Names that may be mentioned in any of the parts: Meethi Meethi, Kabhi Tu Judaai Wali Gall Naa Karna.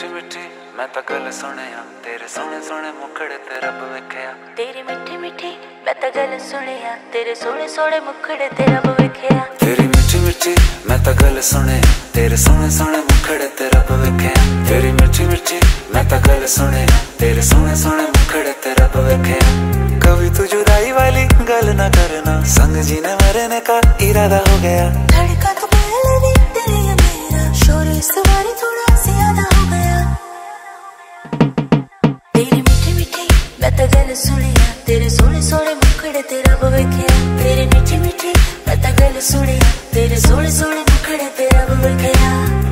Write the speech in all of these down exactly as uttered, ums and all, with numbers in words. मिठी मिठी मैं तो गल सुनिया तेरे सोने सोने मुखड़े ते रब वेखिया तेरी मिठी मिठी मैं तो गल सुनिया तेरे सोने सोने मुखड़े ते रब वेखिया तेरी मिठी मिठी मैं तो गल सुने तेरे सोने सोने मुखड़े ते रब वेखिया तेरी मिठी मिठी मैं तो गल सुने तेरे सोने सोने मुखड़े ते रब वेखिया। कभी तू जुदाई वाली गल ना करना, संग जीने मरने का इरादा हो गया। धड़का तो पहले भी तेरे या मेरा, शोर इस बारी थोड़ा ज्यादा हो गया। तेरी मीठी मीठी मैं तो गल सुनिया तेरे सोने सोने मुखड़े ते रब वेखिया तेरी मीठी मीठी मैं तो गल सुनिया तेरे सोने सोने मुखड़े ते रब वेखिया।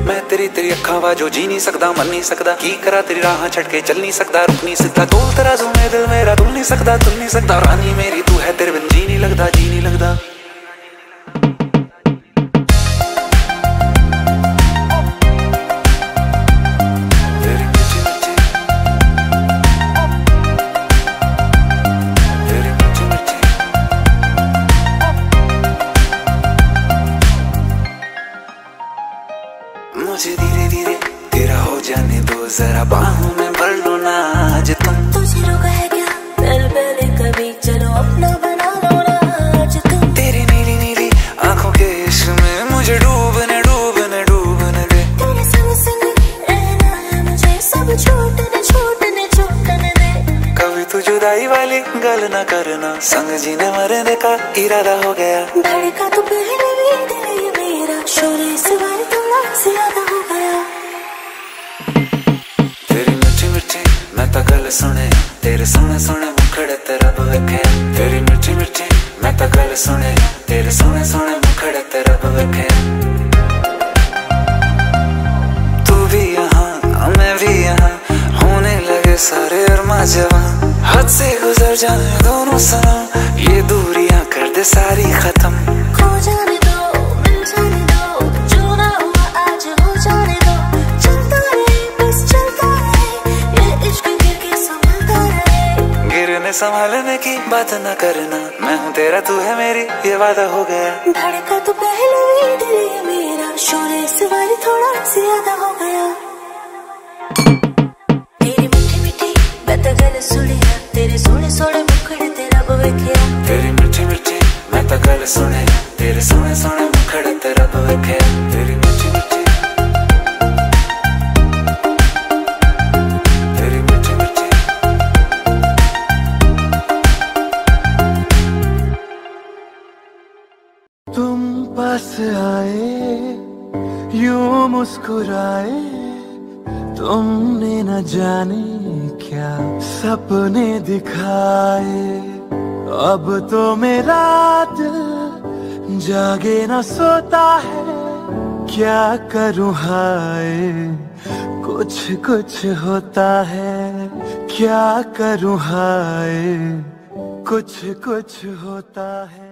मैं तेरी तेरी अखां वाजो जी नहीं सकदा मन नहीं सकदा की करा तेरी राह छटके चल नहीं सकदा रुक नहीं सकदा तोल तेरा जुमे दिल मेरा तुम नहीं सकदा तुम नहीं सकदा रानी मेरी तू है तेरे बिन जी नहीं लगदा जी नहीं लगदा। मुझे धीरे धीरे तेरा हो जाने दो जरा बाहों में भर लो ना आज तुम तुझे रोका है क्या तेरे पहले कभी चलो अपना बना लो ना आज तुम। तेरी नीली नीली आंखों के इश्क में मुझे डूबने डूबने डूबने दे तेरे संग संग रहना है मुझे सब छोड़ने छोड़ने छोड़ने दे। कभी तू जुदाई वाली गल ना करना, संग जीने मरने का इरादा हो गया। धड़का तो पहले भी दिल ये मेरा, शोर इस बार थोड़ा ज्यादा हो गया। तेरी मिठी मिठी मैं तो गल सुने तेरे सोने सोने मुखड़े ते रब वेखे तेरी मिठी मिठी मैं तो गल सुने तेरे सोने सोने मुखड़े ते रब वेखे। तू भी यहाँ मैं भी यहाँ होने लगे सारे अरमा जवां, हद से गुजर जाए दोनों सनम ये दूरियां कर दे सारी खत्म। खो जाने दो मिल जाने दो जो ना हुआ आज हो जाने दो, चलता रहे बस चलता रहे ये इश्क गिर के संभलता रहे। गिरने संभालने की बात ना करना, मैं हूँ तेरा तू है मेरी ये वादा हो गया। धड़का तो पहले ही दिल ये मेरा, शोर इस बार थोड़ा ज्यादा हो गया। तेरी मिठी मिठी मैं तो गल सुनिया तेरे सोने सोने मुखड़े ते रब वेखिया तेरी मिठी मिठी मैं तो गल सुने तेरे सोने सोने मुखड़े ते रब वेखिया तेरी मिठी मिठी तेरी मिठी मिठी। तुम पास आए यूं मुस्कुराए, तुमने न जाने क्या सपने दिखाए। अब तो मेरा दिल जागे न सोता है, क्या करूँ हाय कुछ कुछ होता है, क्या करूँ हाय कुछ कुछ होता है।